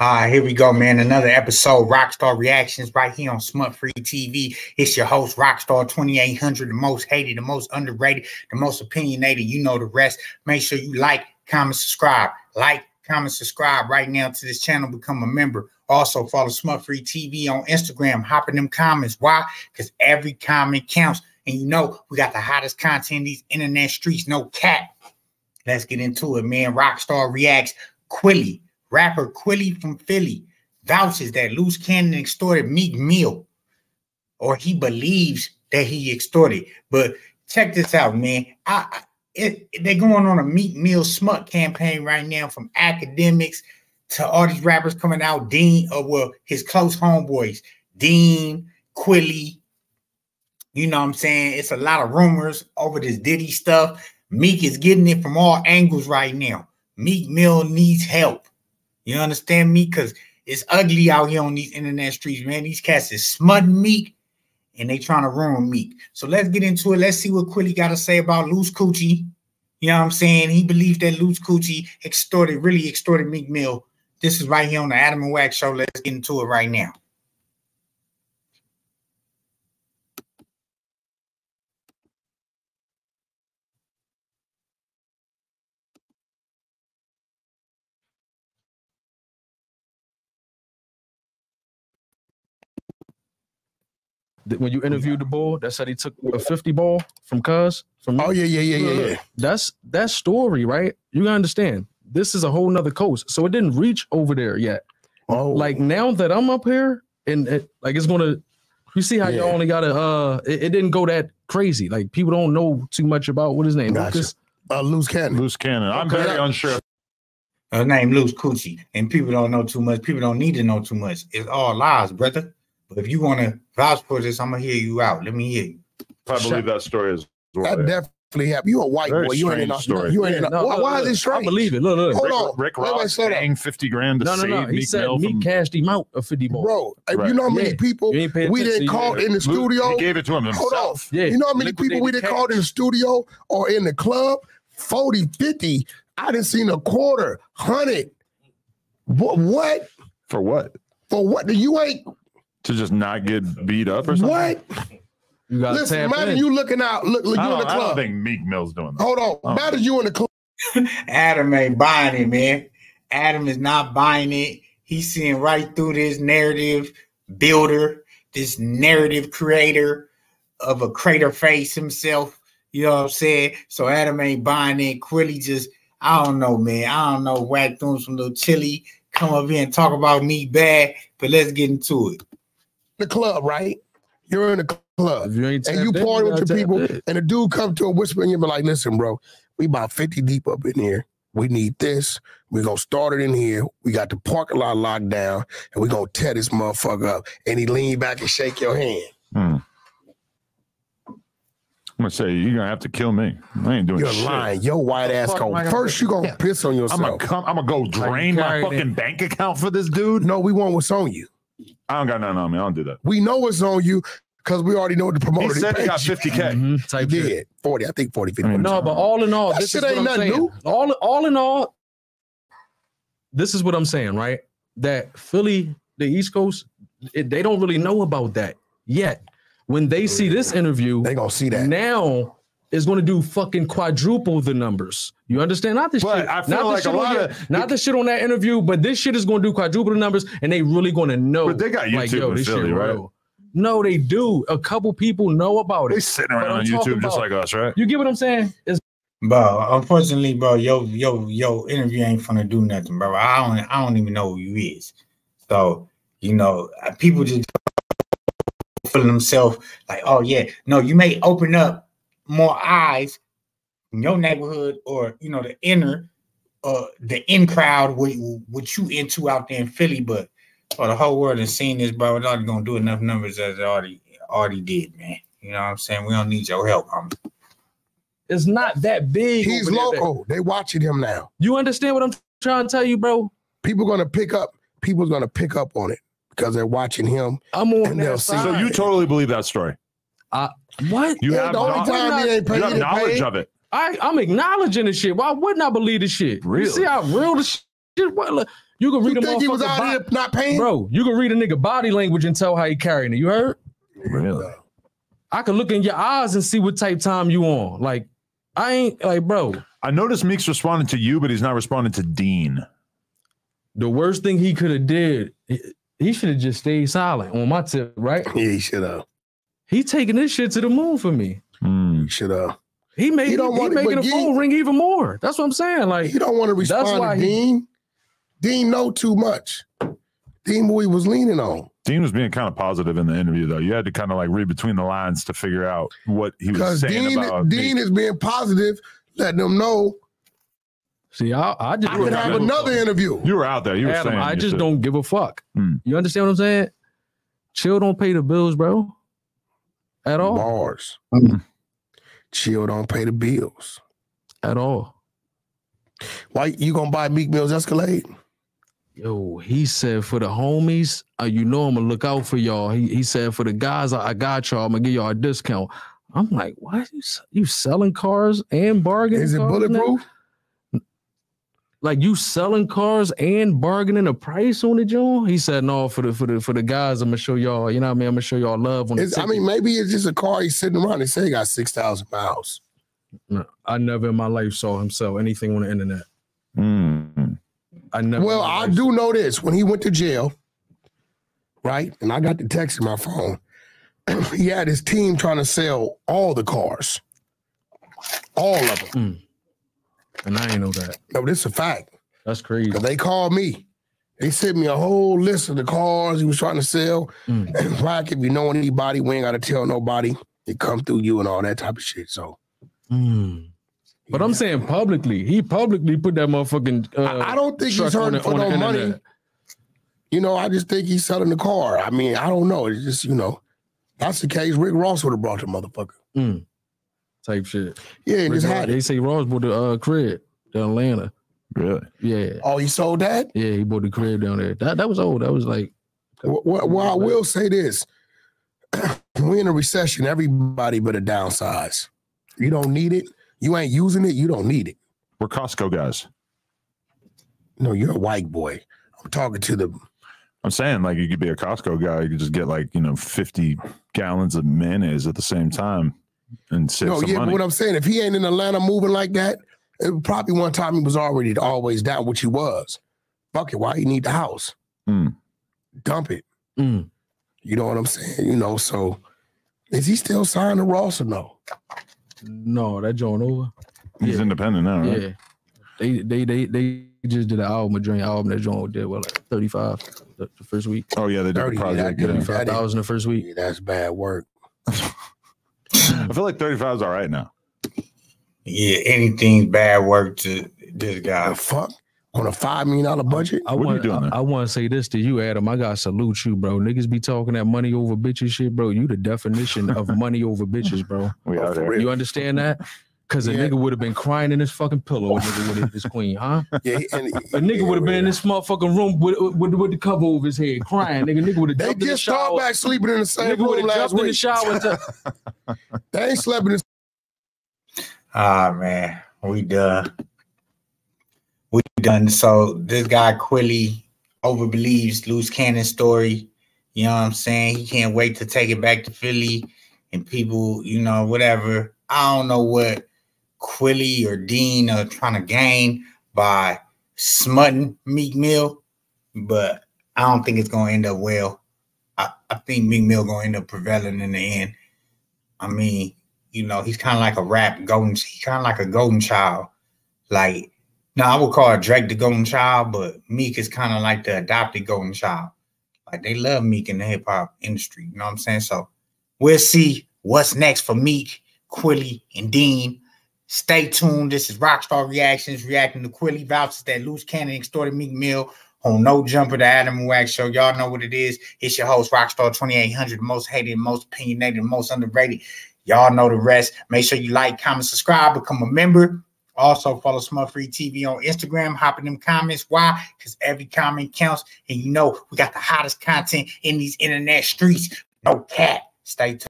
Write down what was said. Here we go, man. Another episode, Rockstar Reactions, right here on Smut Free TV. It's your host, Rockstar 2800, the most hated, the most underrated, the most opinionated. You know the rest. Make sure you like, comment, subscribe. Like, comment, subscribe right now to this channel. Become a member. Also, follow Smut Free TV on Instagram. Hop in them comments. Why? Because every comment counts. And you know, we got the hottest content in these internet streets. No cap. Let's get into it, man. Rockstar Reacts. Quilly, rapper Quilly from Philly, vouches that Luce Cannon extorted Meek Mill, or he believes that he extorted. But check this out, man. They're going on a Meek Mill smut campaign right now, from academics to all these rappers coming out. His close homeboys, Dean, Quilly. You know what I'm saying? It's a lot of rumors over this Diddy stuff. Meek is getting it from all angles right now. Meek Mill needs help. You understand me? Because it's ugly out here on these internet streets, man. These cats is smutting Meek, and they trying to ruin Meek. So let's get into it. Let's see what Quilly got to say about Luce Coochie. You know what I'm saying? He believes that Luce Coochie really extorted Meek Mill. This is right here on the Adam and Wax show. Let's get into it right now. When you interviewed the bull that said he took a 50 ball from Cuz from Oh yeah. That's that story, right? You gotta understand, this is a whole nother coast, so it didn't reach over there yet. Oh, like now that I'm up here and like it's gonna, you see how y'all only gotta it didn't go that crazy. Like people don't know too much about what his name. Gotcha. Lucas? Luce Cannon. Luce Cannon. I'm very unsure. Her name Luce Coochie, and people don't know too much. People don't need to know too much. It's all lies, brother. But if you want to vouch for this, I'm going to hear you out. Let me hear you. I believe that story is well. That definitely happened. You a white boy. You ain't in our story. You ain't in our. Why is it strange? I believe it. Look, look. Hold on. Rick Ross paying 50 grand to save Meek Mill. Meek cashed him out of 50 balls. Bro, right. You know how many people we didn't call in the studio? He gave it to him himself. Hold on. Yeah. You know how many people we didn't call in the studio or in the club? 40, 50. I didn't see a quarter, 100. What? For what? For what? Do you ain't. To just not get beat up or something? What? You got listen, imagine you looking out. Look you in the club. I don't think Meek Mill's doing that. Hold on. Imagine you in the club. Adam ain't buying it, man. Adam is not buying it. He's seeing right through this narrative builder, this narrative creator of a crater face himself. You know what I'm saying? So Adam ain't buying it. Quilly just, I don't know, man. I don't know. Whack through some little chili. Come up here and talk about me bad. But let's get into it. The club, right? You're in the club and you party with your people, and the dude come to a whisper and you be like, listen, bro, we about 50 deep up in here. We need this. We're going to start it in here. We got the parking lot locked down, and we're going to tear this motherfucker up. And he lean back and shake your hand. Hmm. I'm going to say, you're going to have to kill me. I ain't doing shit. You're lying. Your white ass going. First, you're going to piss on yourself. I'm going to go drain my fucking bank account for this dude. No, we want what's on you. I don't got nothing on me. I don't do that. We know it's on you because we already know what the promoter. He said he got 50K. He did. 40. I think 40, 50. No, but all in all, this shit ain't nothing new. All in all, this is what I'm saying, right? That Philly, the East Coast, they don't really know about that yet. When they see this interview, they gonna see that. Now it's gonna do fucking quadruple the numbers. You understand? Not this shit. I feel like a lot of not the shit on that interview, but this shit is going to do quadruple the numbers, and they really going to know. But they got YouTube in Philly, right? No, they do. A couple people know about it. They sitting around on YouTube just like us, right? You get what I'm saying? Bro, unfortunately, bro, yo, interview ain't gonna do nothing, bro. I don't even know who you is. So you know, people just feeling themselves like, oh yeah, no, you may open up more eyes. In your neighborhood, or you know, the in crowd, what you into out there in Philly, but the whole world has seen this, bro. It's already gonna do enough numbers as it already did, man. You know what I'm saying? We don't need your help, homie. It's not that big. He's local. They watching him now. You understand what I'm trying to tell you, bro? People's gonna pick up on it because they're watching him. I'm on that side. So you totally believe that story? What? You have knowledge of it. I'm acknowledging this shit. Why wouldn't I believe this shit? Really? You see how real this Just what? Look, you can read a motherfucker. He was out here not paying, bro. You can read a nigga body language and tell how he carrying it. You heard? Really? I can look in your eyes and see what type time you on. Like, I ain't like, bro. I noticed Meek's responding to you, but he's not responding to Dean. The worst thing he could have did, he should have just stayed silent on my tip, right? Yeah, he should have. He taking this shit to the moon for me. He should have. He made making a phone ring even more. That's what I'm saying. Like, you don't want to respond to Dean. Dean know too much. Dean what he was leaning on. Dean was being kind of positive in the interview, though. You had to kind of like read between the lines to figure out what he was saying about Dean is being positive, letting them know. See, I just could have another interview. You were out there. You were saying, I just don't give a fuck. You understand what I'm saying? Chill don't pay the bills, bro. At all. Bars. Chill don't pay the bills. At all. Why you gonna buy Meek Mill's Escalade? Yo, he said for the homies, you know I'm gonna look out for y'all. He said for the guys, I got y'all. I'm gonna give y'all a discount. I'm like, what? You selling cars and bargaining? Is it bulletproof? Like you selling cars and bargaining a price on the joint? He said, no, for the guys, I'm gonna show y'all. You know what I mean? I'm gonna show y'all love on. I mean, maybe it's just a car he's sitting around. They say he got 6,000 miles. No, I never in my life saw him sell anything on the internet. I never. Well, I do know this. When he went to jail, right? And I got the text in my phone. He had his team trying to sell all the cars, all of them. And I ain't know that. No, this is a fact. That's crazy. They called me. They sent me a whole list of the cars he was trying to sell. And like, if you know anybody, we ain't got to tell nobody. It come through you and all that type of shit. So, but yeah. I'm saying publicly, he publicly put that motherfucking. I don't think he's hurting for no money. You know, I just think he's selling the car. I mean, I don't know. It's just, you know, that's the case. Rick Ross would have brought the motherfucker. Type shit. Yeah, and they say Ross bought the crib to Atlanta. Really? Yeah. Oh, he sold that? Yeah, he bought the crib down there. That was old. That was like. Well, I will say this. We're in a recession. Everybody better downsize. You don't need it. You ain't using it. You don't need it. We're Costco guys. No, you're a white boy. I'm talking to the. I'm saying, like, you could be a Costco guy. You could just get, like, you know, 50 gallons of mayonnaise at the same time. And no, yeah, but what I'm saying, if he ain't in Atlanta moving like that, it probably one time he was already always down, which he was. Fuck it, why he need the house? Dump it. You know what I'm saying? You know, so is he still signed to Ross or no? No, that joint over. He's independent now, right? Yeah, they just did an album, a dream album. That joint did well, like 35 the first week. Oh yeah, they did probably 35,000 the first week. Yeah, that's bad work. I feel like 35 is all right now. Yeah, anything's bad work to this guy. The fuck? On a $5 million budget? I want to say this to you, Adam. I got to salute you, bro. Niggas be talking that money over bitches shit, bro. You the definition of money over bitches, bro. We out there. You understand that? Because a nigga would have been crying in his fucking pillow. A nigga would have his queen, huh? Yeah, and, a nigga would have been in this motherfucking room with the cover over his head, crying. Nigga would have jumped in the shower. They just back sleeping in the same room last week. In the shower. They ain't slept in the. Ah, man, we done. We done. So this guy Quilly overbelieves Luce Cannon's story. You know what I'm saying? He can't wait to take it back to Philly and people, you know, whatever. I don't know what Quilly or Dean are trying to gain by smutting Meek Mill, but I don't think it's going to end up well. I think Meek Mill going to end up prevailing in the end. I mean, you know, he's kind of like a he's kind of like a golden child. Like, now I would call Drake the golden child, but Meek is kind of like the adopted golden child. Like, they love Meek in the hip-hop industry, you know what I'm saying? So we'll see what's next for Meek, Quilly, and Dean. Stay tuned. This is Rockstar Reactions reacting to Quilly vouchers that Luce Cannon extorted Meek Mill on No Jumper, the Adam and Wax Show. Y'all know what it is. It's your host, Rockstar 2800, most hated, most opinionated, most underrated. Y'all know the rest. Make sure you like, comment, subscribe, become a member. Also, follow Smut Free TV on Instagram. Hop in them comments. Why? Because every comment counts. And you know, we got the hottest content in these internet streets. No cap. Stay tuned.